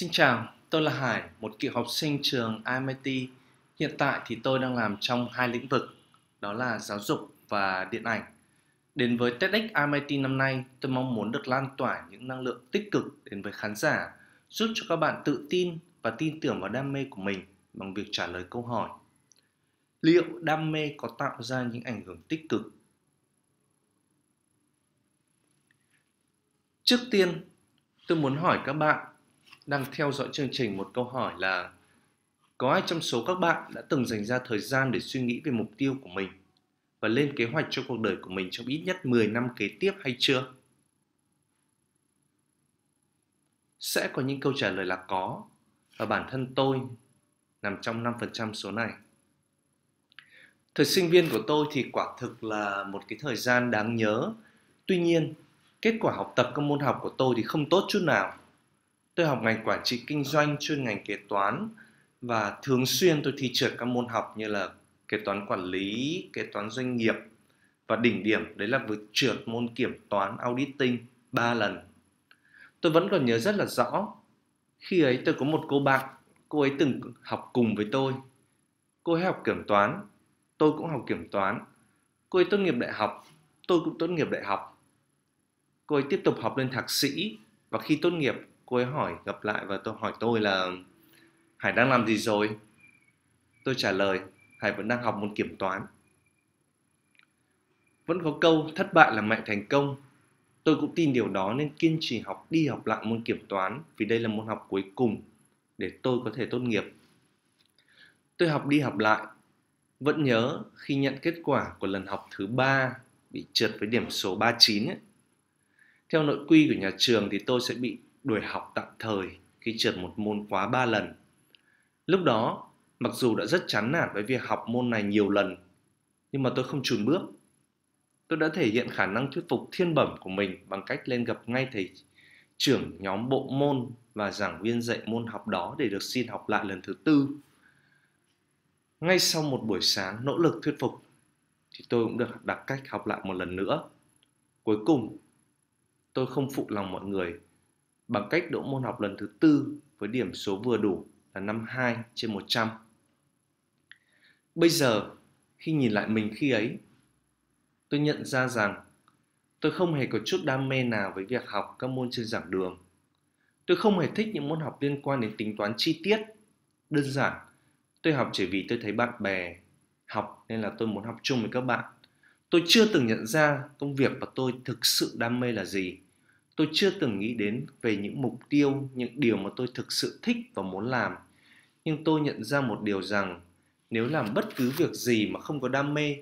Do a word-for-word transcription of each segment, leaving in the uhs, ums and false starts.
Xin chào, tôi là Hải, một cựu học sinh trường R M I T. Hiện tại thì tôi đang làm trong hai lĩnh vực, đó là giáo dục và điện ảnh. Đến với TEDxRMIT năm nay, tôi mong muốn được lan tỏa những năng lượng tích cực đến với khán giả, giúp cho các bạn tự tin và tin tưởng vào đam mê của mình bằng việc trả lời câu hỏi: liệu đam mê có tạo ra những ảnh hưởng tích cực? Trước tiên, tôi muốn hỏi các bạn đang theo dõi chương trình một câu hỏi là: có ai trong số các bạn đã từng dành ra thời gian để suy nghĩ về mục tiêu của mình và lên kế hoạch cho cuộc đời của mình trong ít nhất mười năm kế tiếp hay chưa? Sẽ có những câu trả lời là có, và bản thân tôi nằm trong năm phần trăm số này. Thời sinh viên của tôi thì quả thực là một cái thời gian đáng nhớ. Tuy nhiên, kết quả học tập các môn học của tôi thì không tốt chút nào. Tôi học ngành quản trị kinh doanh, chuyên ngành kế toán, và thường xuyên tôi thi trượt các môn học như là kế toán quản lý, kế toán doanh nghiệp, và đỉnh điểm đấy là vừa trượt môn kiểm toán auditing ba lần. Tôi vẫn còn nhớ rất là rõ, khi ấy tôi có một cô bạn, cô ấy từng học cùng với tôi. Cô ấy học kiểm toán, tôi cũng học kiểm toán. Cô ấy tốt nghiệp đại học, tôi cũng tốt nghiệp đại học. Cô ấy tiếp tục học lên thạc sĩ, và khi tốt nghiệp, cô ấy hỏi gặp lại và tôi hỏi tôi là: Hải đang làm gì rồi? Tôi trả lời: Hải vẫn đang học môn kiểm toán. Vẫn có câu thất bại là mẹ thành công. Tôi cũng tin điều đó nên kiên trì học đi học lại môn kiểm toán, vì đây là môn học cuối cùng để tôi có thể tốt nghiệp. Tôi học đi học lại. Vẫn nhớ khi nhận kết quả của lần học thứ ba bị trượt với điểm số ba mươi chín ấy. Theo nội quy của nhà trường thì tôi sẽ bị đuổi học tạm thời khi trượt một môn quá ba lần. Lúc đó, mặc dù đã rất chán nản với việc học môn này nhiều lần, nhưng mà tôi không chùn bước. Tôi đã thể hiện khả năng thuyết phục thiên bẩm của mình bằng cách lên gặp ngay thầy trưởng nhóm bộ môn và giảng viên dạy môn học đó để được xin học lại lần thứ tư. Ngay sau một buổi sáng nỗ lực thuyết phục, thì tôi cũng được đặt cách học lại một lần nữa. Cuối cùng, tôi không phụ lòng mọi người bằng cách đỗ môn học lần thứ tư với điểm số vừa đủ là năm mươi hai trên một trăm. Bây giờ, khi nhìn lại mình khi ấy, tôi nhận ra rằng tôi không hề có chút đam mê nào với việc học các môn trên giảng đường. Tôi không hề thích những môn học liên quan đến tính toán chi tiết. Đơn giản, tôi học chỉ vì tôi thấy bạn bè học nên là tôi muốn học chung với các bạn. Tôi chưa từng nhận ra công việc mà tôi thực sự đam mê là gì. Tôi chưa từng nghĩ đến về những mục tiêu, những điều mà tôi thực sự thích và muốn làm. Nhưng tôi nhận ra một điều rằng nếu làm bất cứ việc gì mà không có đam mê,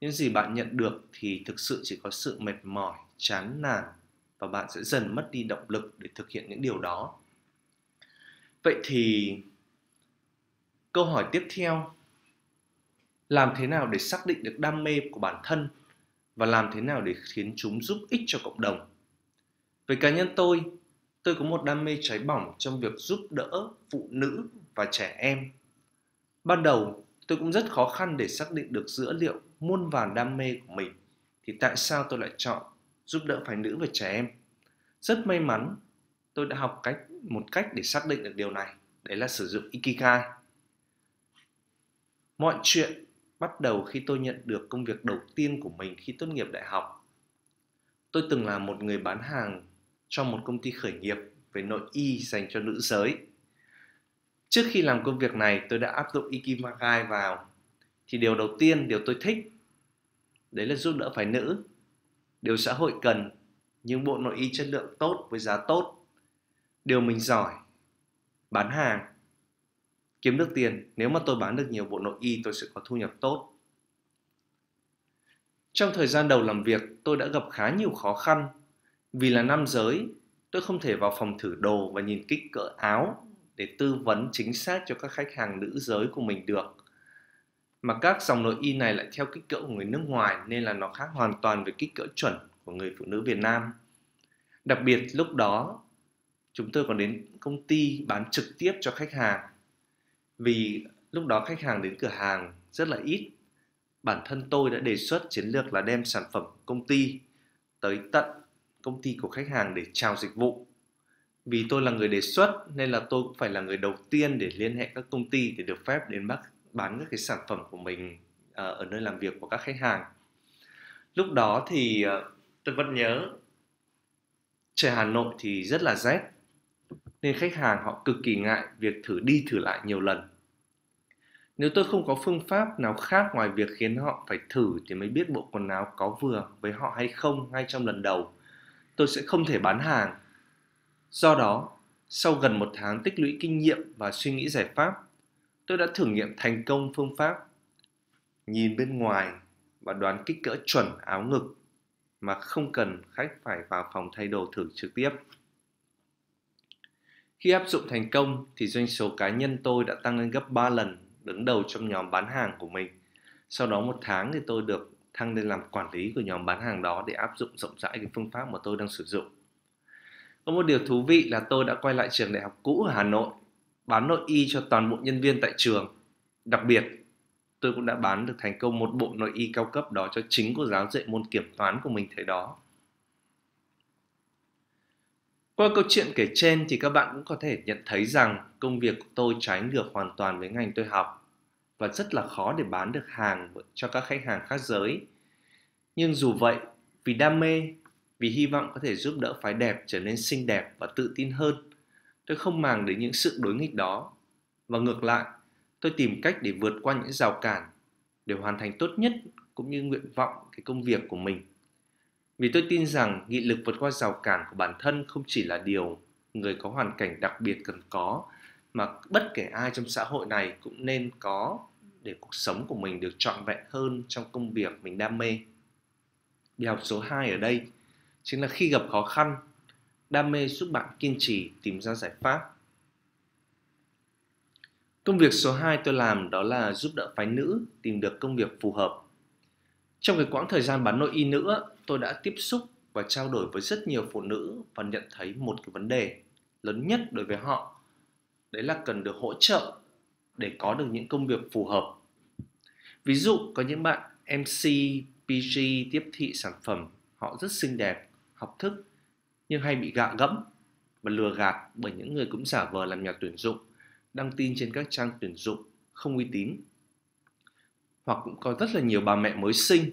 những gì bạn nhận được thì thực sự chỉ có sự mệt mỏi, chán nản, và bạn sẽ dần mất đi động lực để thực hiện những điều đó. Vậy thì câu hỏi tiếp theo: làm thế nào để xác định được đam mê của bản thân và làm thế nào để khiến chúng giúp ích cho cộng đồng? Với cá nhân tôi, tôi có một đam mê cháy bỏng trong việc giúp đỡ phụ nữ và trẻ em. Ban đầu, tôi cũng rất khó khăn để xác định được giữa liệu muôn vàn đam mê của mình thì tại sao tôi lại chọn giúp đỡ phái nữ và trẻ em. Rất may mắn, tôi đã học cách một cách để xác định được điều này, đấy là sử dụng Ikigai. Mọi chuyện bắt đầu khi tôi nhận được công việc đầu tiên của mình khi tốt nghiệp đại học. Tôi từng là một người bán hàng trong một công ty khởi nghiệp về nội y dành cho nữ giới. Trước khi làm công việc này, tôi đã áp dụng Ikigai vào. Thì điều đầu tiên, điều tôi thích, đấy là giúp đỡ phái nữ. Điều xã hội cần, những bộ nội y chất lượng tốt với giá tốt. Điều mình giỏi, bán hàng, kiếm được tiền. Nếu mà tôi bán được nhiều bộ nội y, tôi sẽ có thu nhập tốt. Trong thời gian đầu làm việc, tôi đã gặp khá nhiều khó khăn. Vì là nam giới, tôi không thể vào phòng thử đồ và nhìn kích cỡ áo để tư vấn chính xác cho các khách hàng nữ giới của mình được. Mà các dòng nội y này lại theo kích cỡ của người nước ngoài nên là nó khác hoàn toàn với kích cỡ chuẩn của người phụ nữ Việt Nam. Đặc biệt lúc đó, chúng tôi còn đến công ty bán trực tiếp cho khách hàng. Vì lúc đó khách hàng đến cửa hàng rất là ít. Bản thân tôi đã đề xuất chiến lược là đem sản phẩm công ty tới tận công ty của khách hàng để chào dịch vụ. Vì tôi là người đề xuất nên là tôi cũng phải là người đầu tiên để liên hệ các công ty để được phép đến bán các cái sản phẩm của mình ở nơi làm việc của các khách hàng. Lúc đó thì tôi vẫn nhớ trời Hà Nội thì rất là rét, nên khách hàng họ cực kỳ ngại việc thử đi thử lại nhiều lần. Nếu tôi không có phương pháp nào khác ngoài việc khiến họ phải thử thì mới biết bộ quần áo có vừa với họ hay không ngay trong lần đầu, tôi sẽ không thể bán hàng. Do đó, sau gần một tháng tích lũy kinh nghiệm và suy nghĩ giải pháp, tôi đã thử nghiệm thành công phương pháp nhìn bên ngoài và đoán kích cỡ chuẩn áo ngực mà không cần khách phải vào phòng thay đồ thử trực tiếp. Khi áp dụng thành công thì doanh số cá nhân tôi đã tăng lên gấp ba lần, đứng đầu trong nhóm bán hàng của mình. Sau đó một tháng thì tôi được thăng lên làm quản lý của nhóm bán hàng đó để áp dụng rộng rãi cái phương pháp mà tôi đang sử dụng. Có một điều thú vị là tôi đã quay lại trường đại học cũ ở Hà Nội, bán nội y cho toàn bộ nhân viên tại trường. Đặc biệt, tôi cũng đã bán được thành công một bộ nội y cao cấp đó cho chính cô giáo dạy môn kiểm toán của mình thời đó. Qua câu chuyện kể trên thì các bạn cũng có thể nhận thấy rằng công việc của tôi trái ngược hoàn toàn với ngành tôi học và rất là khó để bán được hàng cho các khách hàng khác giới. Nhưng dù vậy, vì đam mê, vì hy vọng có thể giúp đỡ phái đẹp trở nên xinh đẹp và tự tin hơn, tôi không màng đến những sự đối nghịch đó. Và ngược lại, tôi tìm cách để vượt qua những rào cản để hoàn thành tốt nhất cũng như nguyện vọng cái công việc của mình. Vì tôi tin rằng nghị lực vượt qua rào cản của bản thân không chỉ là điều người có hoàn cảnh đặc biệt cần có, mà bất kể ai trong xã hội này cũng nên có để cuộc sống của mình được trọn vẹn hơn trong công việc mình đam mê. Bài học số hai ở đây chính là khi gặp khó khăn, đam mê giúp bạn kiên trì tìm ra giải pháp. Công việc số hai tôi làm đó là giúp đỡ phái nữ tìm được công việc phù hợp. Trong cái quãng thời gian bán nội y nữa, tôi đã tiếp xúc và trao đổi với rất nhiều phụ nữ và nhận thấy một cái vấn đề lớn nhất đối với họ. Đấy là cần được hỗ trợ để có được những công việc phù hợp. Ví dụ có những bạn em xê, pê giê tiếp thị sản phẩm, họ rất xinh đẹp, học thức nhưng hay bị gạ gẫm và lừa gạt bởi những người cũng giả vờ làm nhà tuyển dụng, đăng tin trên các trang tuyển dụng không uy tín. Hoặc cũng có rất là nhiều bà mẹ mới sinh,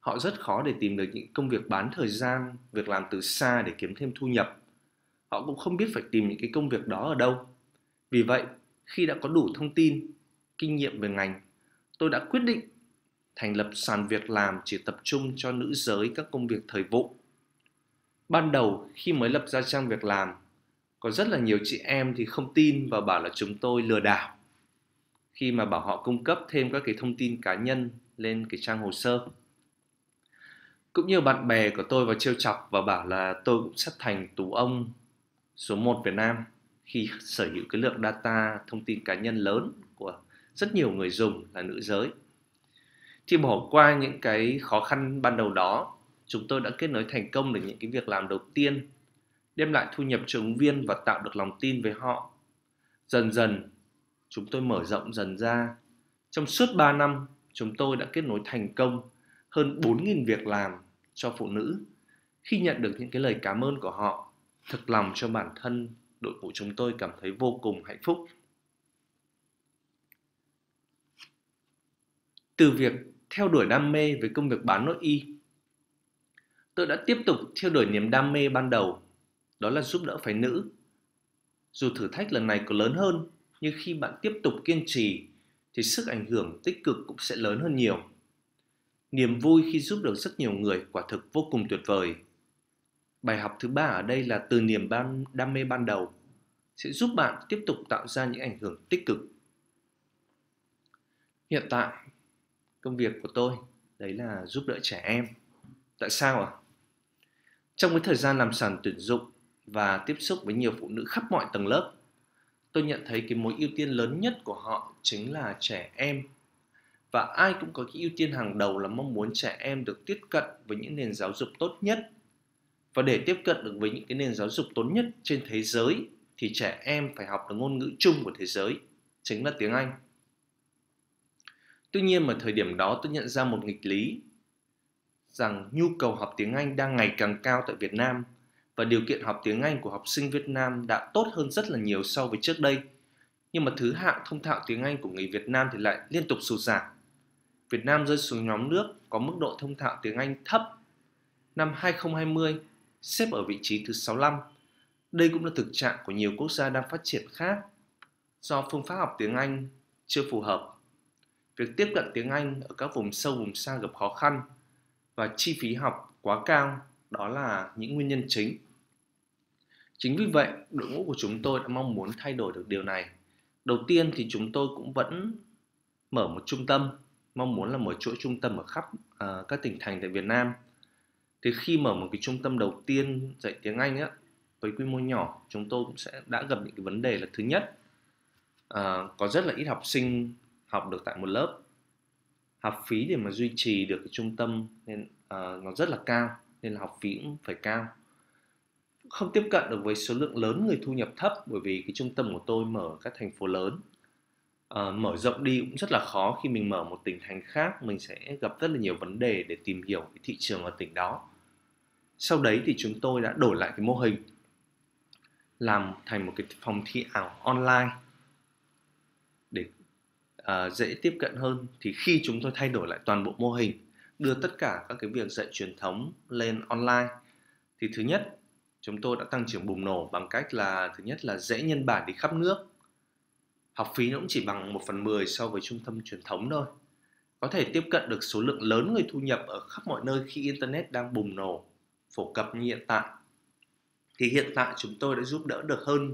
họ rất khó để tìm được những công việc bán thời gian, việc làm từ xa để kiếm thêm thu nhập. Họ cũng không biết phải tìm những cái công việc đó ở đâu. Vì vậy, khi đã có đủ thông tin, kinh nghiệm về ngành, tôi đã quyết định thành lập sàn việc làm chỉ tập trung cho nữ giới các công việc thời vụ. Ban đầu khi mới lập ra trang việc làm, có rất là nhiều chị em thì không tin và bảo là chúng tôi lừa đảo khi mà bảo họ cung cấp thêm các cái thông tin cá nhân lên cái trang hồ sơ. Cũng nhiều bạn bè của tôi vào trêu chọc và bảo là tôi cũng sắp thành tú ông số một Việt Nam khi sở hữu cái lượng data thông tin cá nhân lớn của rất nhiều người dùng là nữ giới. Thì bỏ qua những cái khó khăn ban đầu đó, chúng tôi đã kết nối thành công được những cái việc làm đầu tiên, đem lại thu nhập cho ứng viên và tạo được lòng tin với họ. Dần dần, chúng tôi mở rộng dần ra. Trong suốt ba năm, chúng tôi đã kết nối thành công hơn bốn nghìn việc làm cho phụ nữ. Khi nhận được những cái lời cảm ơn của họ, thực lòng cho bản thân, đội ngũ chúng tôi cảm thấy vô cùng hạnh phúc. Từ việc theo đuổi đam mê với công việc bán nội y, tôi đã tiếp tục theo đuổi niềm đam mê ban đầu, đó là giúp đỡ phái nữ. Dù thử thách lần này có lớn hơn, nhưng khi bạn tiếp tục kiên trì thì sức ảnh hưởng tích cực cũng sẽ lớn hơn nhiều. Niềm vui khi giúp được rất nhiều người quả thực vô cùng tuyệt vời. Bài học thứ ba ở đây là từ niềm đam mê ban đầu sẽ giúp bạn tiếp tục tạo ra những ảnh hưởng tích cực. Hiện tại, công việc của tôi đấy là giúp đỡ trẻ em. Tại sao ạ? À? Trong cái thời gian làm sàn tuyển dụng và tiếp xúc với nhiều phụ nữ khắp mọi tầng lớp, tôi nhận thấy cái mối ưu tiên lớn nhất của họ chính là trẻ em. Và ai cũng có cái ưu tiên hàng đầu là mong muốn trẻ em được tiếp cận với những nền giáo dục tốt nhất. Và để tiếp cận được với những cái nền giáo dục tốt nhất trên thế giới thì trẻ em phải học được ngôn ngữ chung của thế giới, chính là tiếng Anh. Tuy nhiên ở thời điểm đó tôi nhận ra một nghịch lý rằng nhu cầu học tiếng Anh đang ngày càng cao tại Việt Nam và điều kiện học tiếng Anh của học sinh Việt Nam đã tốt hơn rất là nhiều so với trước đây. Nhưng mà thứ hạng thông thạo tiếng Anh của người Việt Nam thì lại liên tục sụt giảm. Việt Nam rơi xuống nhóm nước có mức độ thông thạo tiếng Anh thấp. Năm hai không hai không, xếp ở vị trí thứ sáu mươi lăm. Đây cũng là thực trạng của nhiều quốc gia đang phát triển khác do phương pháp học tiếng Anh chưa phù hợp. Việc tiếp cận tiếng Anh ở các vùng sâu vùng xa gặp khó khăn và chi phí học quá cao, đó là những nguyên nhân chính. Chính vì vậy, đội ngũ của chúng tôi đã mong muốn thay đổi được điều này. Đầu tiên thì chúng tôi cũng vẫn mở một trung tâm, mong muốn là mở chuỗi trung tâm ở khắp uh, các tỉnh thành tại Việt Nam. Thì khi mở một cái trung tâm đầu tiên dạy tiếng Anh á, với quy mô nhỏ, chúng tôi cũng sẽ đã gặp những cái vấn đề là thứ nhất, uh, có rất là ít học sinh học được tại một lớp. Học phí để mà duy trì được cái trung tâm nên uh, nó rất là cao, nên là học phí cũng phải cao. Không tiếp cận được với số lượng lớn người thu nhập thấp, bởi vì cái trung tâm của tôi mở ở các thành phố lớn. À, mở rộng đi cũng rất là khó, khi mình mở một tỉnh thành khác mình sẽ gặp rất là nhiều vấn đề để tìm hiểu cái thị trường ở tỉnh đó. Sau đấy thì chúng tôi đã đổi lại cái mô hình, làm thành một cái phòng thi ảo online để à, dễ tiếp cận hơn. Thì khi chúng tôi thay đổi lại toàn bộ mô hình, đưa tất cả các cái việc dạy truyền thống lên online, thì thứ nhất, chúng tôi đã tăng trưởng bùng nổ bằng cách là thứ nhất là dễ nhân bản đi khắp nước. Học phí nó cũng chỉ bằng một phần mười so với trung tâm truyền thống thôi. Có thể tiếp cận được số lượng lớn người thu nhập ở khắp mọi nơi khi Internet đang bùng nổ, phổ cập như hiện tại. Thì hiện tại chúng tôi đã giúp đỡ được hơn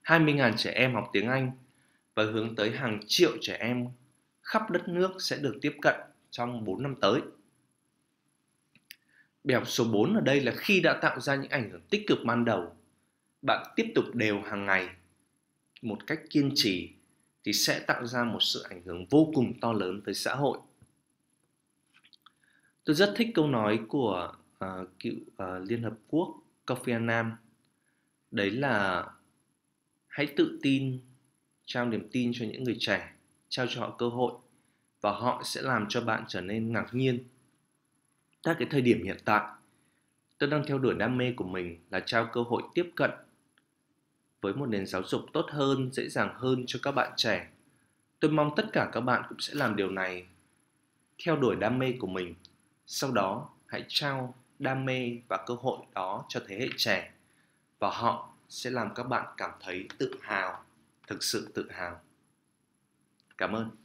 hai mươi nghìn trẻ em học tiếng Anh và hướng tới hàng triệu trẻ em khắp đất nước sẽ được tiếp cận trong bốn năm tới. Bài học số bốn ở đây là khi đã tạo ra những ảnh hưởng tích cực ban đầu, bạn tiếp tục đều hàng ngày một cách kiên trì thì sẽ tạo ra một sự ảnh hưởng vô cùng to lớn tới xã hội. Tôi rất thích câu nói của uh, cựu uh, Liên Hợp Quốc Kofi Nam. Đấy là hãy tự tin, trao niềm tin cho những người trẻ, trao cho họ cơ hội và họ sẽ làm cho bạn trở nên ngạc nhiên. Tại cái thời điểm hiện tại, tôi đang theo đuổi đam mê của mình là trao cơ hội tiếp cận với một nền giáo dục tốt hơn, dễ dàng hơn cho các bạn trẻ. Tôi mong tất cả các bạn cũng sẽ làm điều này, theo đuổi đam mê của mình. Sau đó, hãy trao đam mê và cơ hội đó cho thế hệ trẻ và họ sẽ làm các bạn cảm thấy tự hào, thực sự tự hào. Cảm ơn.